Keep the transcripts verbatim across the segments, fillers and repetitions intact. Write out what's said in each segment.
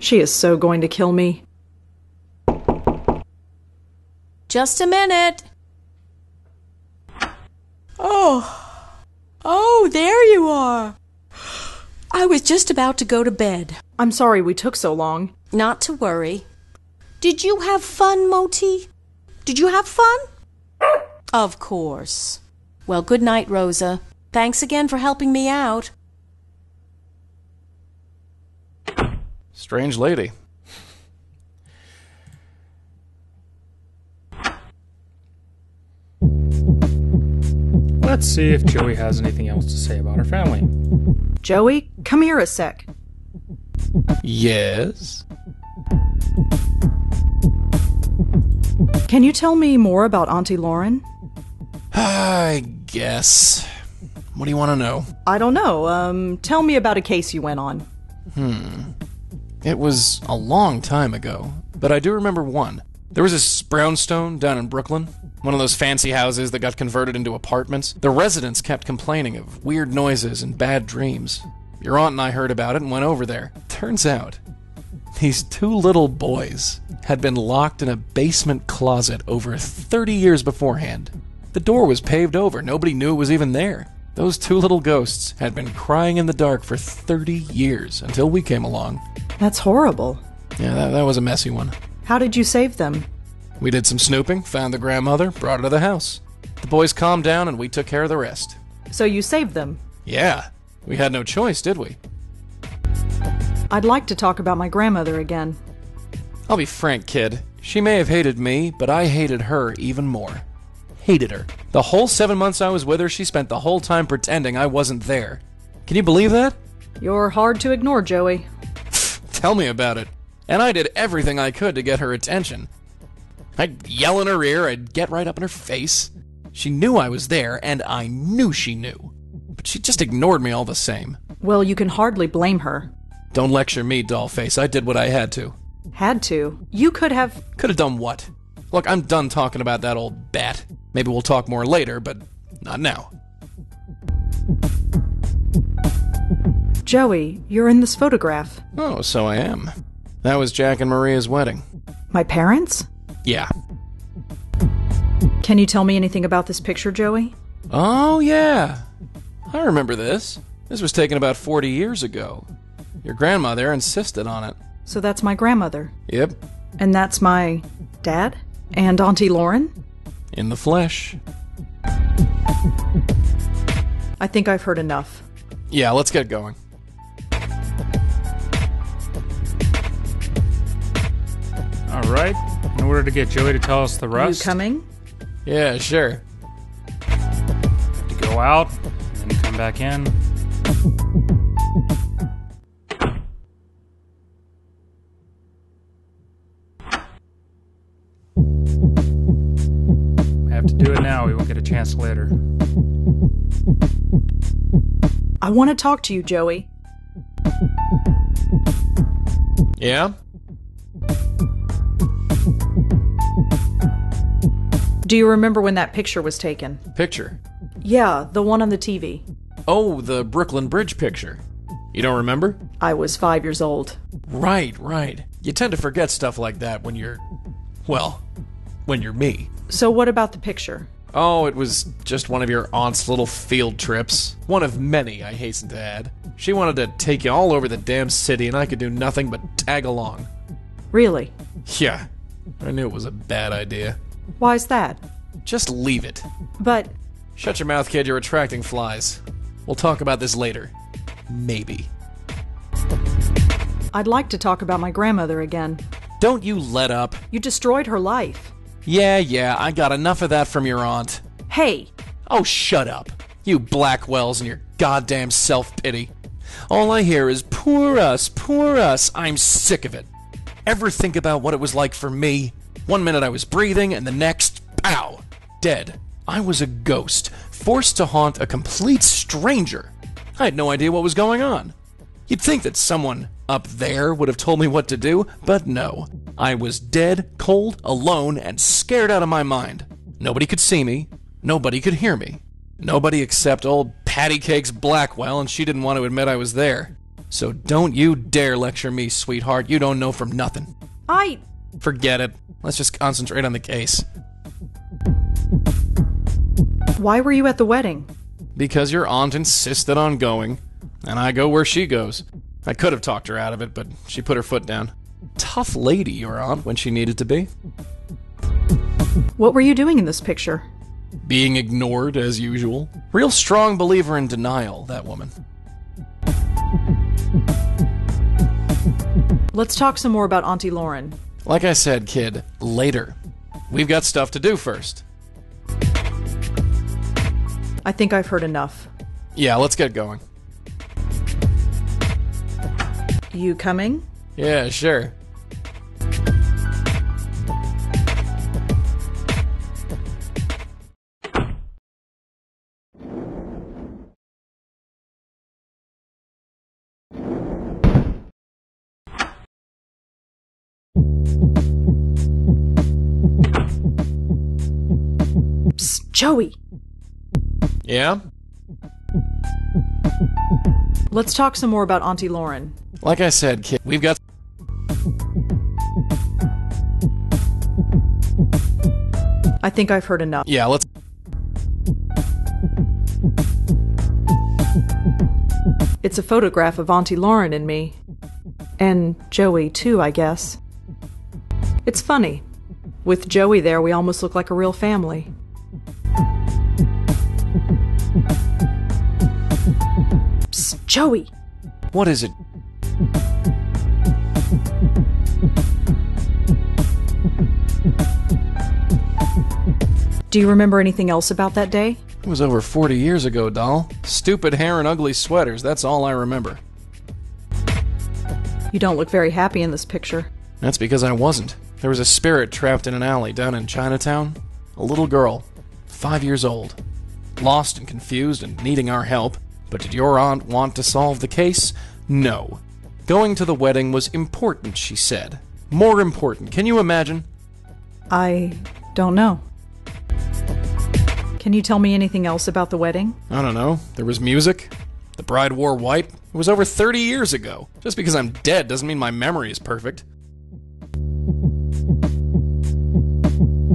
She is so going to kill me. Just a minute. Oh. Oh, there you are. I was just about to go to bed. I'm sorry we took so long. Not to worry. Did you have fun, Moti? Did you have fun? Of course. Well, good night, Rosa. Thanks again for helping me out. Strange lady. Let's see if Joey has anything else to say about her family. Joey, come here a sec. Yes? Can you tell me more about Auntie Lauren? I guess. What do you want to know? I don't know. Um, tell me about a case you went on. Hmm. It was a long time ago, but I do remember one. There was this brownstone down in Brooklyn, one of those fancy houses that got converted into apartments. The residents kept complaining of weird noises and bad dreams. Your aunt and I heard about it and went over there. Turns out, these two little boys had been locked in a basement closet over thirty years beforehand. The door was paved over. Nobody knew it was even there. Those two little ghosts had been crying in the dark for thirty years until we came along. That's horrible. Yeah, that, that was a messy one. How did you save them? We did some snooping, found the grandmother, brought her to the house. The boys calmed down and we took care of the rest. So you saved them? Yeah. We had no choice, did we? I'd like to talk about my grandmother again. I'll be frank, kid. She may have hated me, but I hated her even more. Hated her. The whole seven months I was with her, she spent the whole time pretending I wasn't there. Can you believe that? You're hard to ignore, Joey. Tell me about it. And I did everything I could to get her attention. I'd yell in her ear, I'd get right up in her face. She knew I was there, and I knew she knew. But she just ignored me all the same. Well, you can hardly blame her. Don't lecture me, dollface. I did what I had to. Had to? You could have... Could have done what? Look, I'm done talking about that old bat. Maybe we'll talk more later, but not now. Joey, you're in this photograph. Oh, so I am. That was Jack and Maria's wedding. My parents? Yeah. Can you tell me anything about this picture, Joey? Oh, yeah. I remember this. This was taken about forty years ago. Your grandmother insisted on it. So that's my grandmother? Yep. And that's my dad? And Auntie Lauren? In the flesh. I think I've heard enough. Yeah, let's get going. All right. In order to get Joey to tell us the rest. You coming? Yeah, sure. Have to go out and come back in. We have to do it now. We won't get a chance later. I want to talk to you, Joey. Yeah? Do you remember when that picture was taken? Picture? Yeah, the one on the T V. Oh, the Brooklyn Bridge picture. You don't remember? I was five years old. Right, right. You tend to forget stuff like that when you're, well, when you're me. So what about the picture? Oh, it was just one of your aunt's little field trips. One of many, I hasten to add. She wanted to take you all over the damn city and I could do nothing but tag along. Really? Yeah. I knew it was a bad idea. Why's that? Just leave it. But... Shut your mouth, kid. You're attracting flies. We'll talk about this later. Maybe. I'd like to talk about my grandmother again. Don't you let up. You destroyed her life. Yeah, yeah. I got enough of that from your aunt. Hey! Oh, shut up. You Blackwells and your goddamn self-pity. All I hear is, poor us, poor us. I'm sick of it. Ever think about what it was like for me? One minute I was breathing, and the next, pow, dead. I was a ghost, forced to haunt a complete stranger. I had no idea what was going on. You'd think that someone up there would have told me what to do, but no. I was dead, cold, alone, and scared out of my mind. Nobody could see me. Nobody could hear me. Nobody except old Patty Cakes Blackwell, and she didn't want to admit I was there. So don't you dare lecture me, sweetheart. You don't know from nothing. I... Forget it. Let's just concentrate on the case. Why were you at the wedding? Because your aunt insisted on going, and I go where she goes. I could have talked her out of it, but she put her foot down. Tough lady, your aunt, when she needed to be. What were you doing in this picture? Being ignored, as usual. Real strong believer in denial, that woman. Let's talk some more about Auntie Lauren. Like I said, kid, later. We've got stuff to do first. I think I've heard enough. Yeah, let's get going. You coming? Yeah, sure. Psst, Joey! Yeah? Let's talk some more about Auntie Lauren. Like I said, kid, we've got... I think I've heard enough. Yeah, let's... It's a photograph of Auntie Lauren and me. And Joey, too, I guess. It's funny. With Joey there, we almost look like a real family. Psst, Joey! What is it? Do you remember anything else about that day? It was over forty years ago, doll. Stupid hair and ugly sweaters, that's all I remember. You don't look very happy in this picture. That's because I wasn't. There was a spirit trapped in an alley down in Chinatown. A little girl, five years old, lost and confused and needing our help. But did your aunt want to solve the case? No. Going to the wedding was important, she said. More important. Can you imagine? I don't know. Can you tell me anything else about the wedding? I don't know. There was music. The bride wore white. It was over thirty years ago. Just because I'm dead doesn't mean my memory is perfect.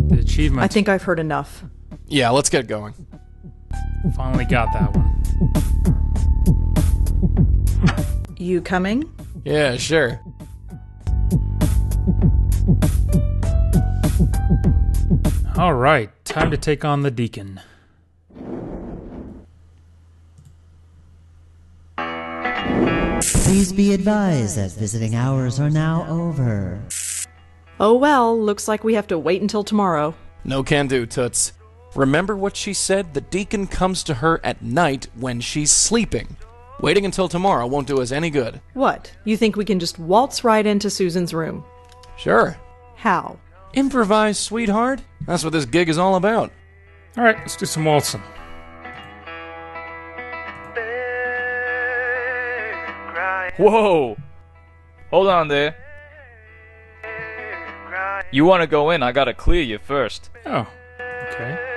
The achievement. I think I've heard enough. Yeah, let's get going. Finally got that one. You coming? Yeah, sure. All right, time to take on the deacon. Please be advised that visiting hours are now over. Oh well, looks like we have to wait until tomorrow. No can do, Toots. Remember what she said? The deacon comes to her at night when she's sleeping. Waiting until tomorrow won't do us any good. What? You think we can just waltz right into Susan's room? Sure. How? Improvise, sweetheart. That's what this gig is all about. All right, let's do some waltzing. Whoa! Hold on there. You want to go in, I gotta clear you first. Oh, okay.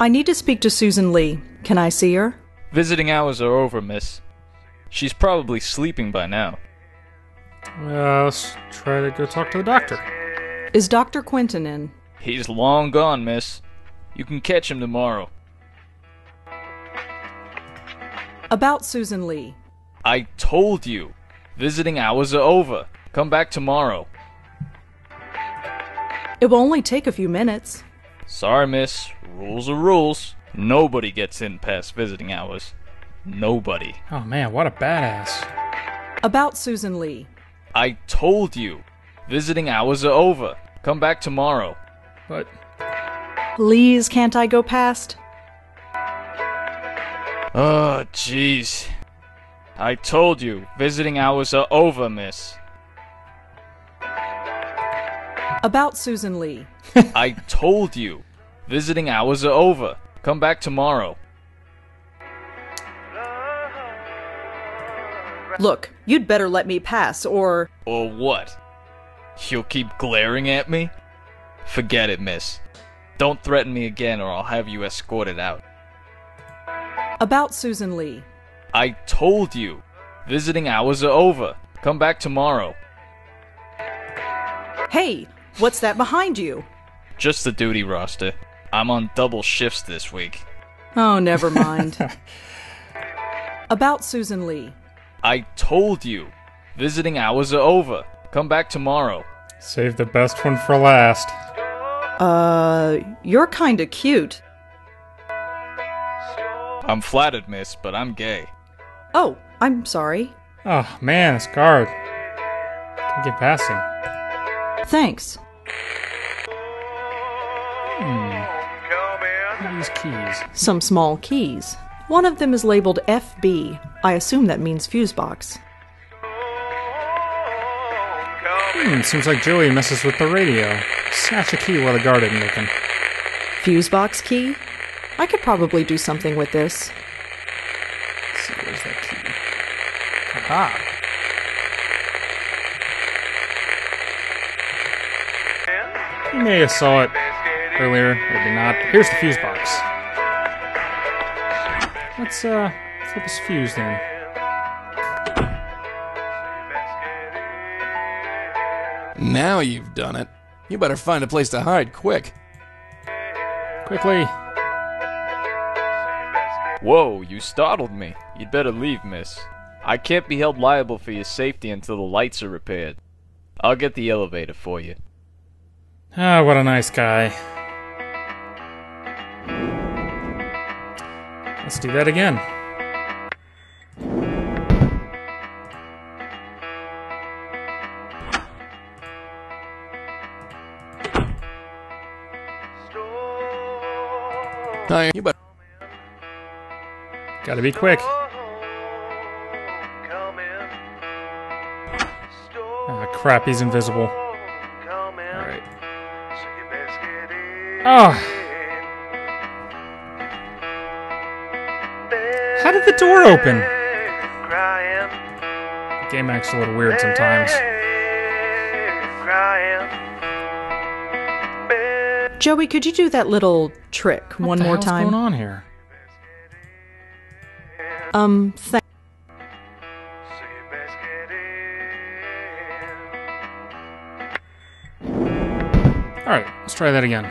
I need to speak to Susan Lee. Can I see her? Visiting hours are over, miss. She's probably sleeping by now. Uh, let's try to go talk to the doctor. Is Doctor Quentin in? He's long gone, miss. You can catch him tomorrow. About Susan Lee. I told you. Visiting hours are over. Come back tomorrow. It will only take a few minutes. Sorry, miss. Rules are rules. Nobody gets in past visiting hours. Nobody. Oh man, what a badass. About Susan Lee. I told you. Visiting hours are over. Come back tomorrow. But... Please, can't I go past? Oh, jeez. I told you. Visiting hours are over, miss. About Susan Lee. I told you. Visiting hours are over. Come back tomorrow. Look, you'd better let me pass, or... Or what? You'll keep glaring at me? Forget it, miss. Don't threaten me again or I'll have you escorted out. About Susan Lee. I told you, visiting hours are over. Come back tomorrow. Hey, what's that behind you? Just the duty roster. I'm on double shifts this week. Oh, never mind. About Susan Lee. I told you, visiting hours are over. Come back tomorrow. Save the best one for last. Uh, you're kinda cute. I'm flattered, miss, but I'm gay. Oh, I'm sorry. Oh, man, this guard. Can't get past him. Thanks. Hmm. These keys. Some small keys. One of them is labeled F B. I assume that means fuse box. Hmm, seems like Joey messes with the radio. Snatch a key while the guard isn't looking. Fuse box key? I could probably do something with this. Let's see, where's that key? Aha! You may have saw it earlier, or did not. Here's the fuse box. Let's, uh, flip this fuse then. Now you've done it. You better find a place to hide, quick. Quickly. Whoa, you startled me. You'd better leave, miss. I can't be held liable for your safety until the lights are repaired. I'll get the elevator for you. Ah, what a nice guy. Let's do that again. Hi, you better. Gotta be quick. Ah, crap, he's invisible. Alright. Oh! How did the door open? The game acts a little weird sometimes. Joey, could you do that little trick one more time? What's going on here? Um, thank- Alright, let's try that again.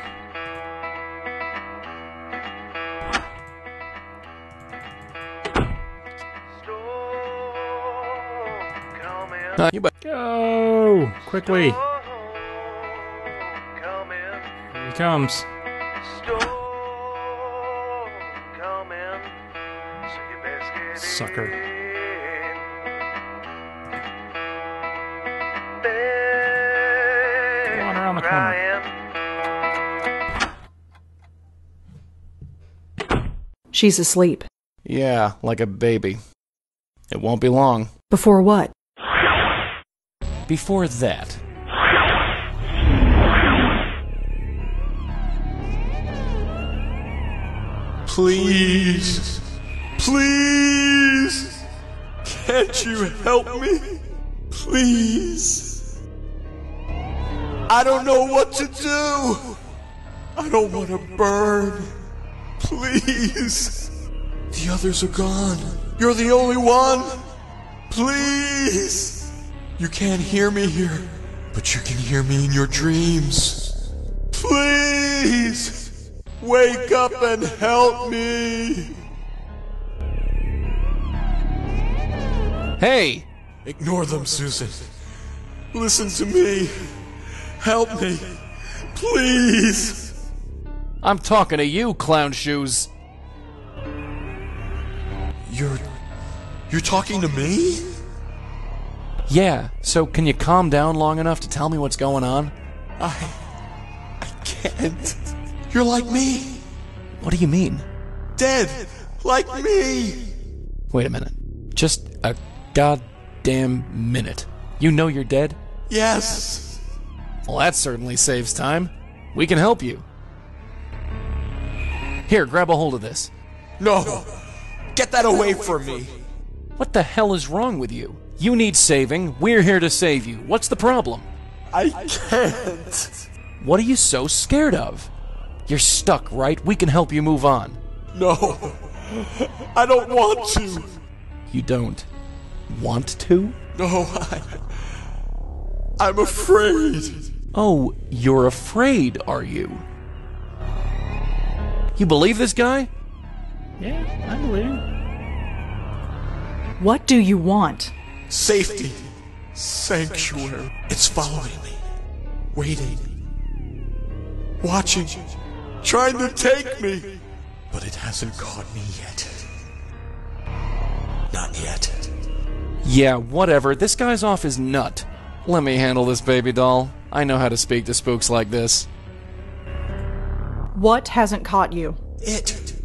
Uh, you Go! Quickly! Here he comes. Sucker. Come on around the corner. She's asleep. Yeah, like a baby. It won't be long. Before what? Before that. Please. Please! Can't you help me? Please! I don't know what to do! I don't want to burn! Please! The others are gone! You're the only one! Please! You can't hear me here, but you can hear me in your dreams! Please! Wake up and help me! Hey! Ignore them, Susan. Listen to me. Help me. Please! I'm talking to you, clown shoes. You're... You're talking to me? Yeah, so can you calm down long enough to tell me what's going on? I... I can't. You're like me. What do you mean? Dead! Like me! Wait a minute. Just a... God damn minute. You know you're dead? Yes! Well, that certainly saves time. We can help you. Here, grab a hold of this. No! Get that away from me! What the hell is wrong with you? You need saving. We're here to save you. What's the problem? I can't. What are you so scared of? You're stuck, right? We can help you move on. No. I don't want to. You don't want to? No, I... I'm afraid. Oh, you're afraid, are you? You believe this guy? Yeah, I believe him. What do you want? Safety. Sanctuary. It's following me. Waiting. Watching. Trying to take me. But it hasn't caught me yet. Not yet. Yeah, whatever. This guy's off his nut. Let me handle this baby doll. I know how to speak to spooks like this. What hasn't caught you? It.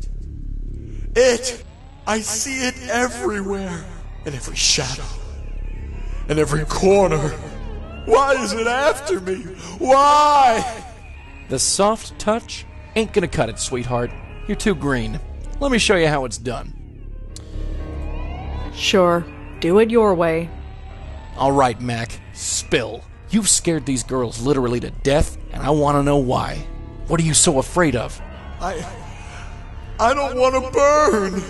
It. I see it everywhere. In every shadow. In every corner. Why is it after me? Why? The soft touch ain't gonna cut it, sweetheart. You're too green. Let me show you how it's done. Sure. Do it your way. All right, Mac. Spill. You've scared these girls literally to death, and I want to know why. What are you so afraid of? I... I don't want to burn!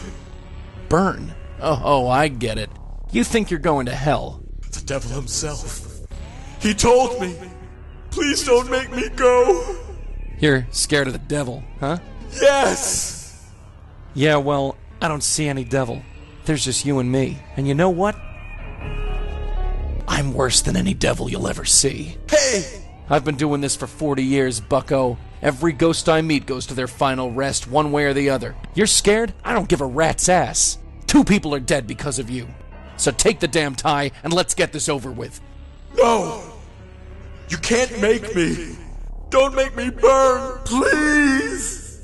Burn? Oh, oh, I get it. You think you're going to hell. The devil himself. He told me. Please don't make me go. You're scared of the devil, huh? Yes! Yeah, well, I don't see any devil. There's just you and me. And you know what? I'm worse than any devil you'll ever see. Hey! I've been doing this for forty years, bucko. Every ghost I meet goes to their final rest, one way or the other. You're scared? I don't give a rat's ass. Two people are dead because of you. So take the damn tie, and let's get this over with. No! You can't make me. Don't make me burn, please!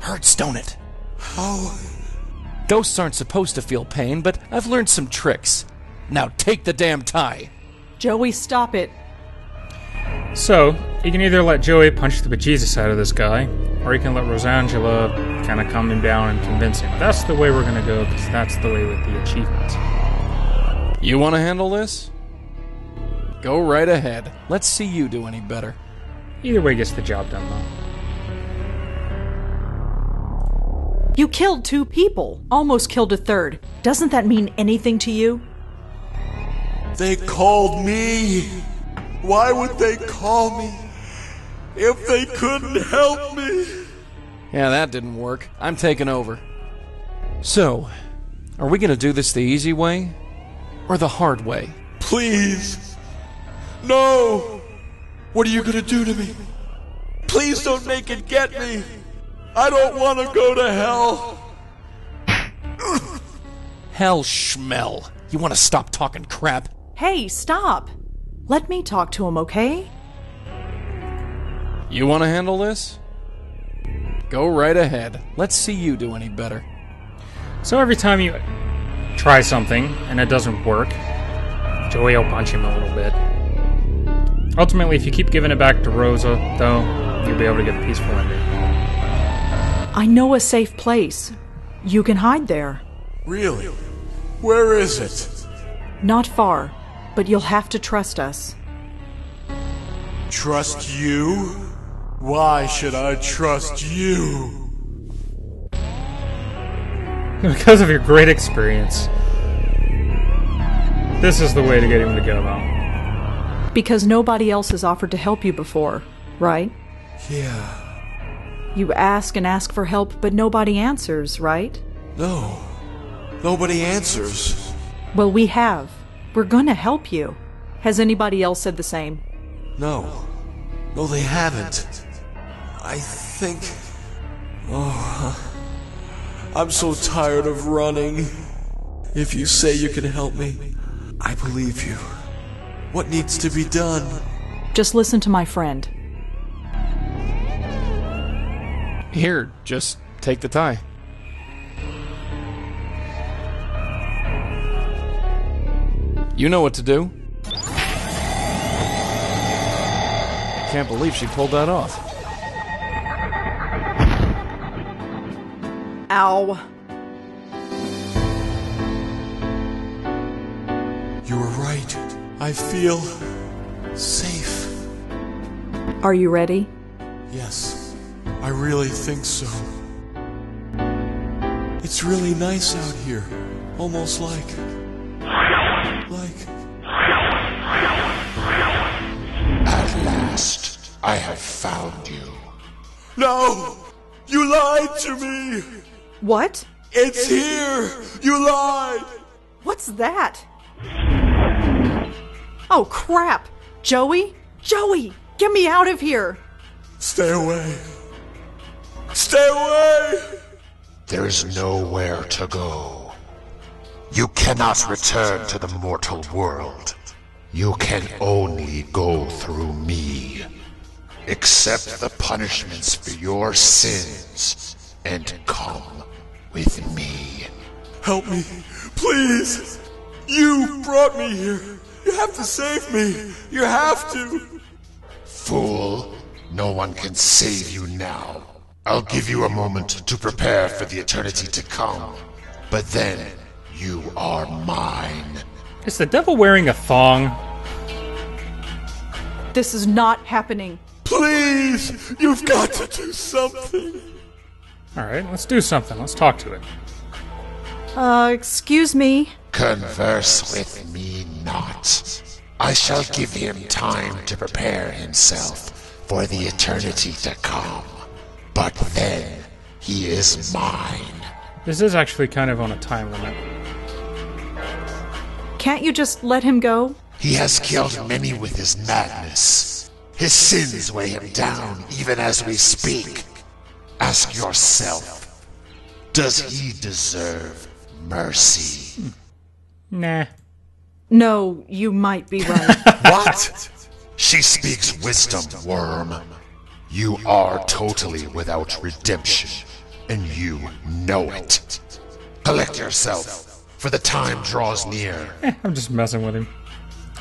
Hurts, don't it? How? Ghosts aren't supposed to feel pain, but I've learned some tricks. Now take the damn tie. Joey, stop it. So, you can either let Joey punch the bejesus out of this guy, or you can let Rosangela kind of calm him down and convince him. That's the way we're going to go, because that's the way with the achievements. You want to handle this? Go right ahead. Let's see you do any better. Either way gets the job done, though. You killed two people. Almost killed a third. Doesn't that mean anything to you? They called me. Why would they call me if they couldn't help me? Yeah, that didn't work. I'm taking over. So, are we gonna do this the easy way or the hard way? Please. No. What are you gonna do to me? Please don't make it get me. I don't want to go to hell! Hell, Schmel. You want to stop talking crap? Hey, stop! Let me talk to him, okay? You want to handle this? Go right ahead. Let's see you do any better. So every time you try something and it doesn't work, Joey will punch him a little bit. Ultimately, if you keep giving it back to Rosa, though, you'll be able to get the peaceful ending. I know a safe place. You can hide there. Really? Where is it? Not far, but you'll have to trust us. Trust you? Why should I trust you? Because of your great experience. This is the way to get him to go, though. Because nobody else has offered to help you before, right? Yeah. You ask and ask for help, but nobody answers, right? No. Nobody answers. Well, we have. We're gonna help you. Has anybody else said the same? No. No, they haven't. I think... Oh, I'm so tired of running. If you say you can help me, I believe you. What needs to be done? Just listen to my friend. Here, just take the tie. You know what to do. I can't believe she pulled that off. Ow. You were right. I feel safe. Are you ready? Yes. I really think so. It It's really nice out here. Almost like... Like... At last, I have found you. No! You lied to me! What? It's here! You lied! What's that? Oh, crap! Joey? Joey! Get me out of here! Stay away! Stay away! There is nowhere to go. You cannot return to the mortal world. You can only go through me. Accept the punishments for your sins, and come with me. Help me, please! You brought me here! You have to save me! You have to! Fool! No one can save you now. I'll give you a moment to prepare for the eternity to come, but then you are mine. Is the devil wearing a thong? This is not happening. Please! You've got to do something! Alright, let's do something. Let's talk to it. Uh, excuse me? Converse with me not. I shall give him time to prepare himself for the eternity to come. But then, he is mine. This is actually kind of on a time limit. Can't you just let him go? He has killed many with his madness. His sins weigh him down, even as we speak. Ask yourself, does he deserve mercy? Nah. No, you might be right. What? She speaks wisdom, worm. You are totally without redemption, and you know it. Collect yourself, for the time draws near. I'm just messing with him.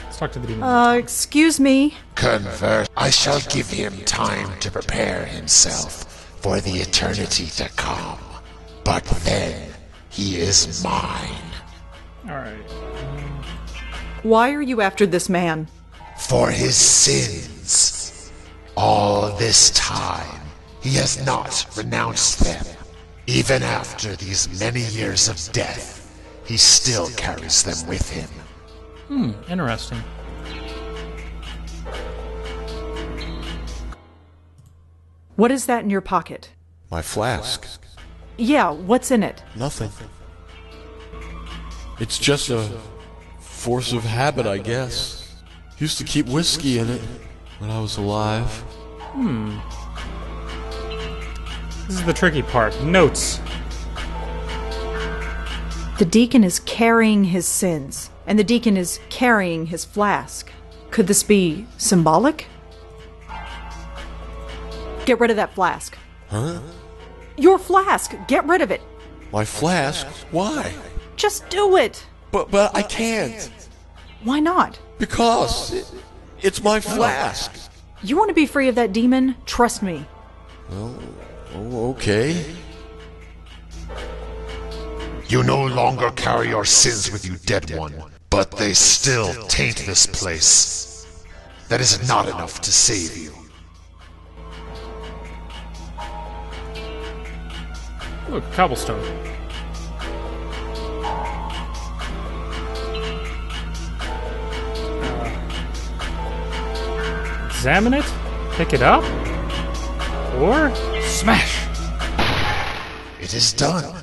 Let's talk to the demon. Uh, excuse me? Convert. I shall give him time to prepare himself for the eternity to come. But then, he is mine. Alright. Why are you after this man? For his sins. All this time, he has not renounced them. Even after these many years of death, he still carries them with him. Hmm, interesting. What is that in your pocket? My flask. Yeah, what's in it? Nothing. It's just a force of habit, I guess. Used to keep whiskey in it when I was alive. Hmm. This is the tricky part. Notes. The deacon is carrying his sins, and the deacon is carrying his flask. Could this be symbolic? Get rid of that flask. Huh? Your flask! Get rid of it! My flask? Why? Just do it! But, but I can't. Why not? Because... It, It's my flask! You want to be free of that demon? Trust me. Well, oh, okay. You no longer carry your sins with you, dead one, but they still taint this place. That is not enough to save you. Look, cobblestone. Examine it, pick it up, or smash. It is done.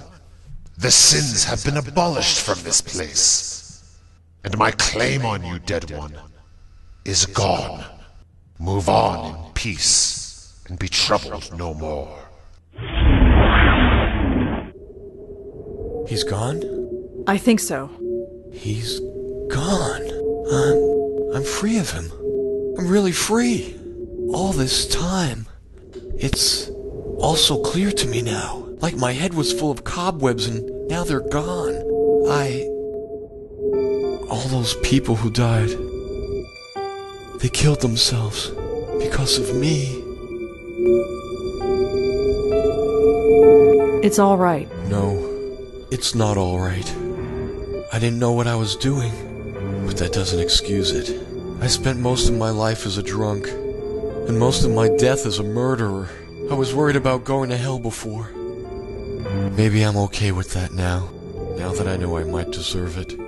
The sins have been abolished from this place. And my claim on you, dead one, is gone. Move on in peace, and be troubled no more. He's gone? I think so. He's gone. I'm, I'm free of him. I'm really free. All this time, it's all so clear to me now. Like my head was full of cobwebs and now they're gone. I... All those people who died, they killed themselves because of me. It's all right. No, it's not all right. I didn't know what I was doing, but that doesn't excuse it. I spent most of my life as a drunk, and most of my death as a murderer. I was worried about going to hell before. Maybe I'm okay with that now, now that I know I might deserve it.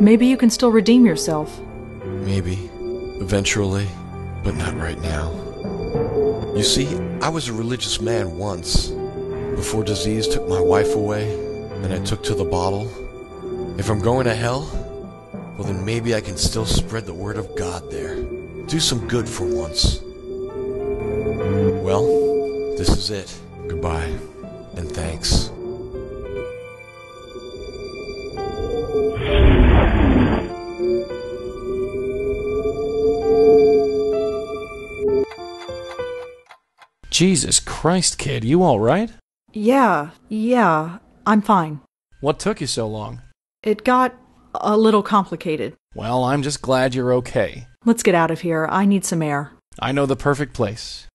Maybe you can still redeem yourself. Maybe. Eventually. But not right now. You see, I was a religious man once, before disease took my wife away, and I took to the bottle. If I'm going to hell, well then maybe I can still spread the word of God there. Do some good for once. Well, this is it. Goodbye, and thanks. Jesus Christ, kid, you all right? Yeah, yeah, I'm fine. What took you so long? It got a little complicated. Well, I'm just glad you're okay. Let's get out of here. I need some air. I know the perfect place.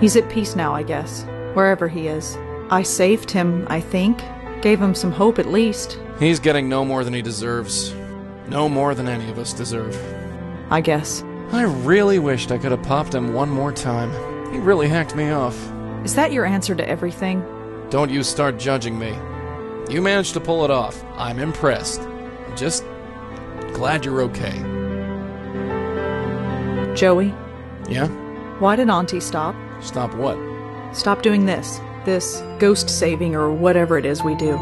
He's at peace now, I guess, wherever he is. I saved him, I think. Gave him some hope, at least. He's getting no more than he deserves. No more than any of us deserve. I guess. I really wished I could have popped him one more time. He really hacked me off. Is that your answer to everything? Don't you start judging me. You managed to pull it off. I'm impressed. I'm just glad you're okay. Joey? Yeah? Why did Auntie stop? Stop what? Stop doing this. This ghost saving or whatever it is we do.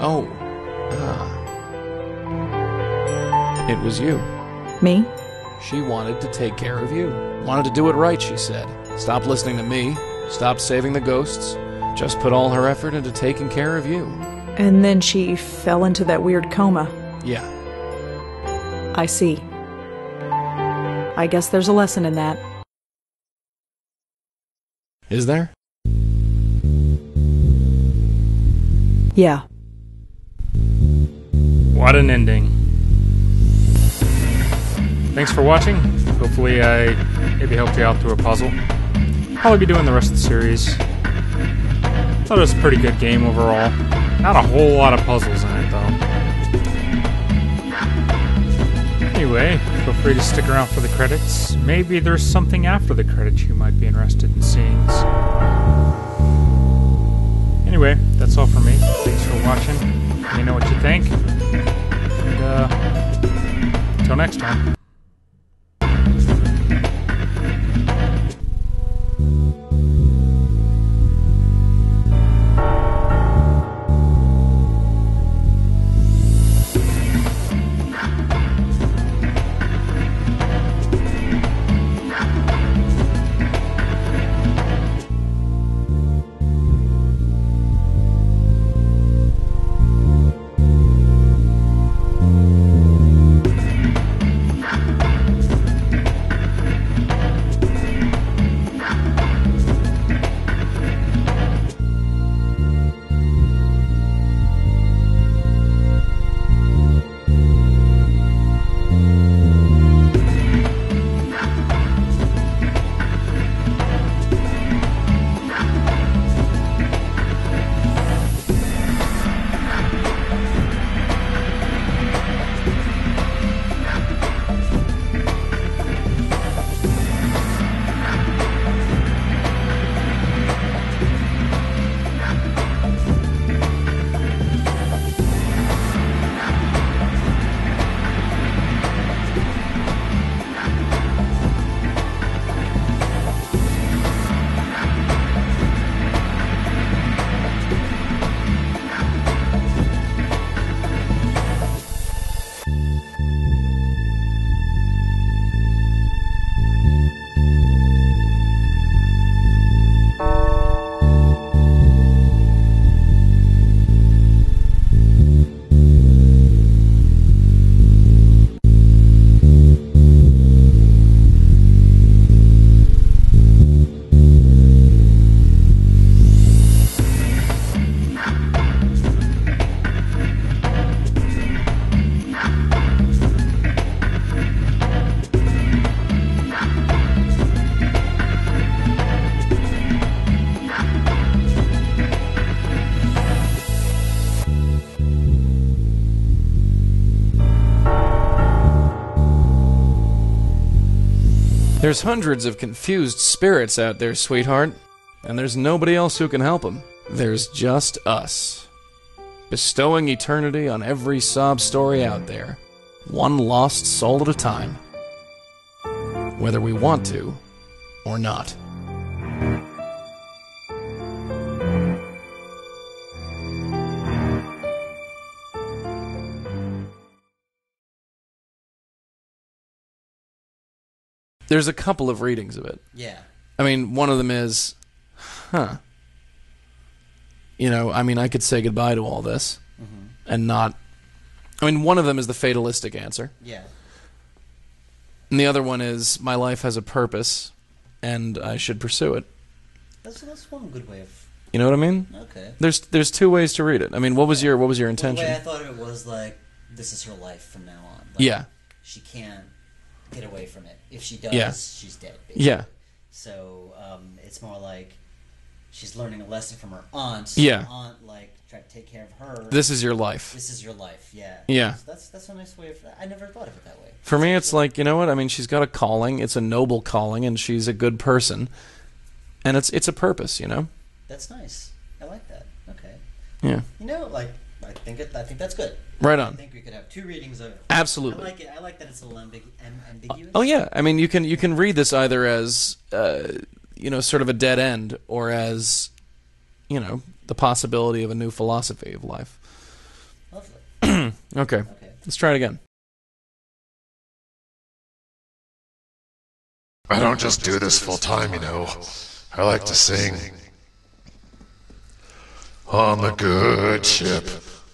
Oh. Ah. It was you. Me? She wanted to take care of you. Wanted to do it right, she said. Stop listening to me. Stop saving the ghosts. Just put all her effort into taking care of you. And then she fell into that weird coma. Yeah. I see. I guess there's a lesson in that. Is there? Yeah. What an ending. Thanks for watching. Hopefully I maybe helped you out through a puzzle. Probably be doing the rest of the series. Thought it was a pretty good game overall. Not a whole lot of puzzles in it though. Anyway, feel free to stick around for the credits. Maybe there's something after the credits you might be interested in seeing. Anyway, that's all for me. Thanks for watching. Let me know what you think. And uh, until next time. There's hundreds of confused spirits out there, sweetheart, and there's nobody else who can help them. There's just us, bestowing eternity on every sob story out there, one lost soul at a time, whether we want to or not. There's a couple of readings of it. Yeah. I mean, one of them is, huh. You know, I mean, I could say goodbye to all this mm-hmm. and not... I mean, one of them is the fatalistic answer. Yeah. And the other one is, my life has a purpose, and I should pursue it. That's, that's one good way of... You know what I mean? Okay. There's there's two ways to read it. I mean, what was yeah. your what was your intention? Well, the way I thought it was, like, this is her life from now on. Like, yeah. She can't get away from it. If she does, yeah. she's dead. Basically. Yeah. So um, it's more like she's learning a lesson from her aunt. So yeah. Her aunt like tried to take care of her. This is your life. This is your life. Yeah. Yeah. So that's that's a nice way of. I never thought of it that way. For me, it's like, you know what I mean. She's got a calling. It's a noble calling, and she's a good person, and it's it's a purpose. You know. That's nice. I like that. Okay. Yeah. You know, like. I think it, I think that's good. Right on. I think we could have two readings of it. Absolutely. I like it. I like that it's a little ambig ambiguous. Oh yeah, I mean you can you can read this either as uh, you know sort of a dead end or as you know the possibility of a new philosophy of life. Lovely. okay. Okay. Let's try it again. I don't just do this full time, you know. I like to sing. On the good ship,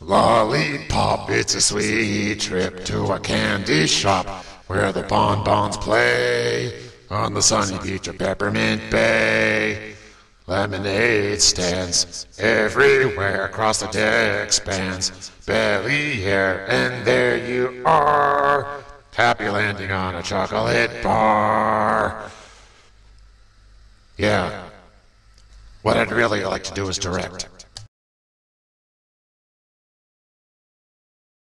lollipop, it's a sweet trip to a candy shop where the bonbons play on the sunny beach of Peppermint Bay. Lemonade stands everywhere across the deck spans, belly air, and there you are, happy landing on a chocolate bar. Yeah, what I'd really like to do is direct.